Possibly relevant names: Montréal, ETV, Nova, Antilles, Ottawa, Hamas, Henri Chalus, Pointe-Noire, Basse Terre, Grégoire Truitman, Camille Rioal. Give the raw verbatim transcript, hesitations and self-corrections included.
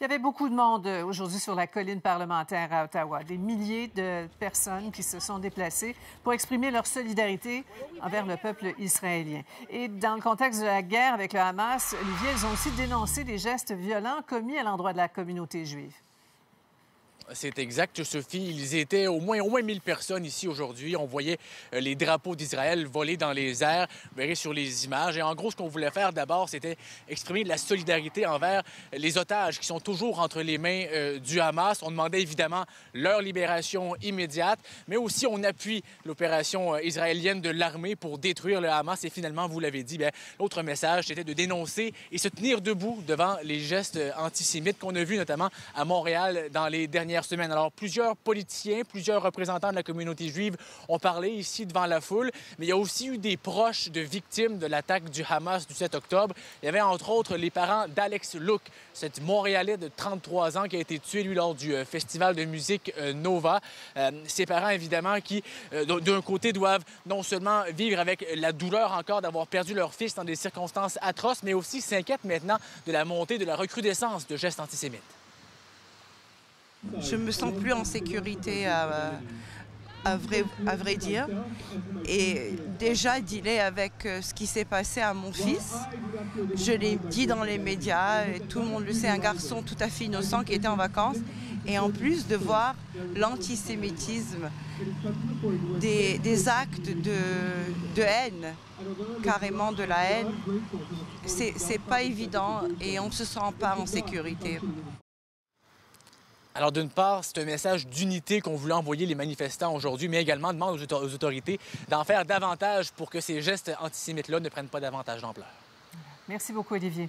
Il y avait beaucoup de monde aujourd'hui sur la colline parlementaire à Ottawa. Des milliers de personnes qui se sont déplacées pour exprimer leur solidarité envers le peuple israélien. Et dans le contexte de la guerre avec le Hamas, Olivier, ils ont aussi dénoncé des gestes violents commis à l'endroit de la communauté juive. C'est exact, Sophie. Ils étaient au moins au moins mille personnes ici aujourd'hui. On voyait les drapeaux d'Israël voler dans les airs. Vous verrez sur les images. Et en gros, ce qu'on voulait faire d'abord, c'était exprimer de la solidarité envers les otages qui sont toujours entre les mains euh, du Hamas. On demandait évidemment leur libération immédiate, mais aussi on appuie l'opération israélienne de l'armée pour détruire le Hamas. Et finalement, vous l'avez dit, bien, l'autre message, c'était de dénoncer et se tenir debout devant les gestes antisémites qu'on a vus notamment à Montréal dans les dernières semaine. Alors, plusieurs politiciens, plusieurs représentants de la communauté juive ont parlé ici devant la foule, mais il y a aussi eu des proches de victimes de l'attaque du Hamas du sept octobre. Il y avait entre autres les parents d'Alex Look, cet Montréalais de trente-trois ans qui a été tué, lui, lors du euh, festival de musique euh, Nova. Euh, ses parents, évidemment, qui, euh, d'un côté, doivent non seulement vivre avec la douleur encore d'avoir perdu leur fils dans des circonstances atroces, mais aussi s'inquiètent maintenant de la montée, de la recrudescence de gestes antisémites. Je ne me sens plus en sécurité, à, à, vrai, à vrai dire. Et déjà, dealer avec ce qui s'est passé à mon fils, je l'ai dit dans les médias, et tout le monde le sait, un garçon tout à fait innocent qui était en vacances. Et en plus de voir l'antisémitisme, des, des actes de, de haine, carrément de la haine, c'est pas évident et on ne se sent pas en sécurité. Alors, d'une part, c'est un message d'unité qu'on voulait envoyer les manifestants aujourd'hui, mais également demande aux autorités d'en faire davantage pour que ces gestes antisémites-là ne prennent pas davantage d'ampleur. Merci beaucoup, Olivier.